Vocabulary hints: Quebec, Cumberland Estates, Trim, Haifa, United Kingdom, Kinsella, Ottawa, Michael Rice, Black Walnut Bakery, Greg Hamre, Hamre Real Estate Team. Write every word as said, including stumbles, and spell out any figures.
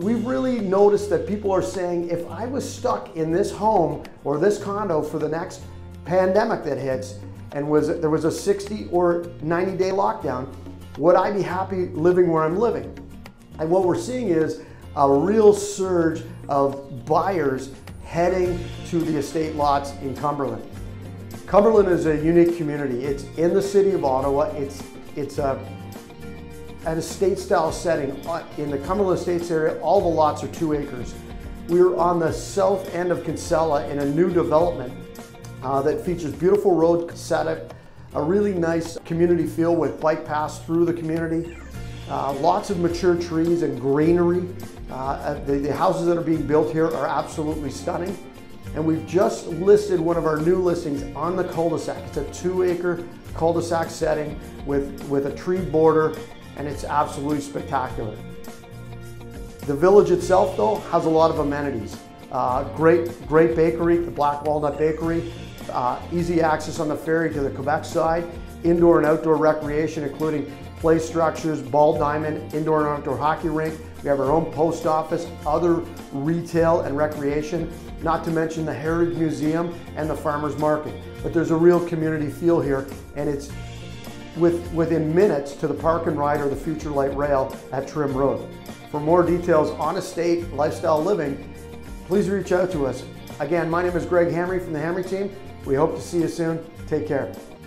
We've really noticed that people are saying, if I was stuck in this home or this condo for the next pandemic that hits, and was there was a sixty or ninety day lockdown, would I be happy living where I'm living? And what we're seeing is a real surge of buyers heading to the estate lots in Cumberland. Cumberland is a unique community. It's in the city of Ottawa. It's, it's a an estate style setting. In the Cumberland Estates area, all the lots are two acres. We're on the south end of Kinsella in a new development uh, that features beautiful road setup, a really nice community feel with bike paths through the community, uh, lots of mature trees and greenery. Uh, the, the houses that are being built here are absolutely stunning. And we've just listed one of our new listings on the cul-de-sac. It's a two acre cul-de-sac setting with, with a tree border, and it's absolutely spectacular. The village itself, though, has a lot of amenities. Uh, great, great bakery, the Black Walnut Bakery, uh, easy access on the ferry to the Quebec side, indoor and outdoor recreation, including play structures, ball diamond, indoor and outdoor hockey rink. We have our own post office, other retail and recreation, not to mention the Heritage Museum and the farmers market. But there's a real community feel here, and it's With, within minutes to the park and ride or the future light rail at Trim Road. For more details on estate lifestyle living, please reach out to us. Again, my name is Greg Hamre from the Hamre team. We hope to see you soon. Take care.